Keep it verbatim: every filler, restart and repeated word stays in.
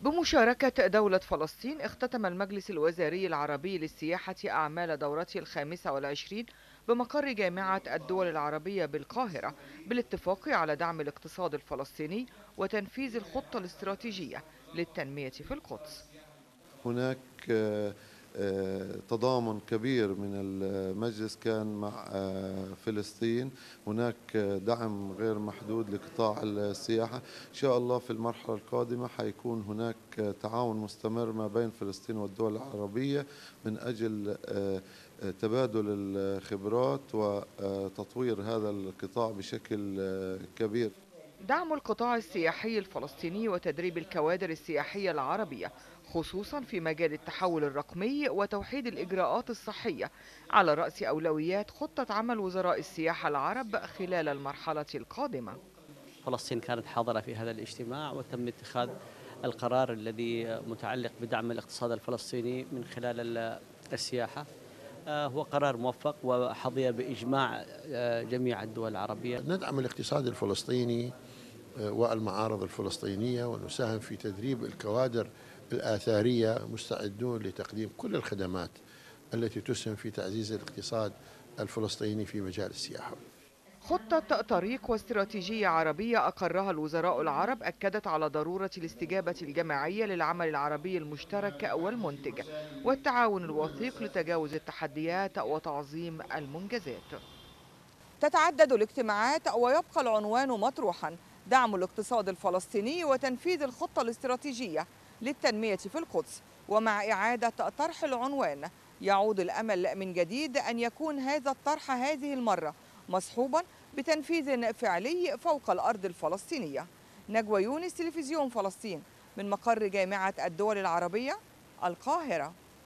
بمشاركة دولة فلسطين اختتم المجلس الوزاري العربي للسياحة أعمال دورته الخامسة والعشرين بمقر جامعة الدول العربية بالقاهرة بالاتفاق على دعم الاقتصاد الفلسطيني وتنفيذ الخطة الاستراتيجية للتنمية في القدس. هناك تضامن كبير من المجلس كان مع فلسطين، هناك دعم غير محدود لقطاع السياحة. إن شاء الله في المرحلة القادمة حيكون هناك تعاون مستمر ما بين فلسطين والدول العربية من أجل تبادل الخبرات وتطوير هذا القطاع بشكل كبير. دعم القطاع السياحي الفلسطيني وتدريب الكوادر السياحية العربية خصوصا في مجال التحول الرقمي وتوحيد الإجراءات الصحية على رأس أولويات خطة عمل وزراء السياحة العرب خلال المرحلة القادمة. فلسطين كانت حاضرة في هذا الاجتماع وتم اتخاذ القرار الذي متعلق بدعم الاقتصاد الفلسطيني من خلال السياحة، هو قرار موفق وحظي بإجماع جميع الدول العربية. ندعم الاقتصاد الفلسطيني والمعارض الفلسطينية ونساهم في تدريب الكوادر الآثارية، مستعدون لتقديم كل الخدمات التي تسهم في تعزيز الاقتصاد الفلسطيني في مجال السياحة. خطة طريق واستراتيجية عربية أقرها الوزراء العرب أكدت على ضرورة الاستجابة الجماعية للعمل العربي المشترك والمنتج والتعاون الوثيق لتجاوز التحديات وتعظيم المنجزات. تتعدد الاجتماعات ويبقى العنوان مطروحا: دعم الاقتصاد الفلسطيني وتنفيذ الخطة الاستراتيجية للتنمية في القدس. ومع إعادة طرح العنوان يعود الأمل من جديد أن يكون هذا الطرح هذه المرة مصحوبا بتنفيذ فعلي فوق الأرض الفلسطينية. نجوى يونس، تلفزيون فلسطين، من مقر جامعة الدول العربية القاهرة.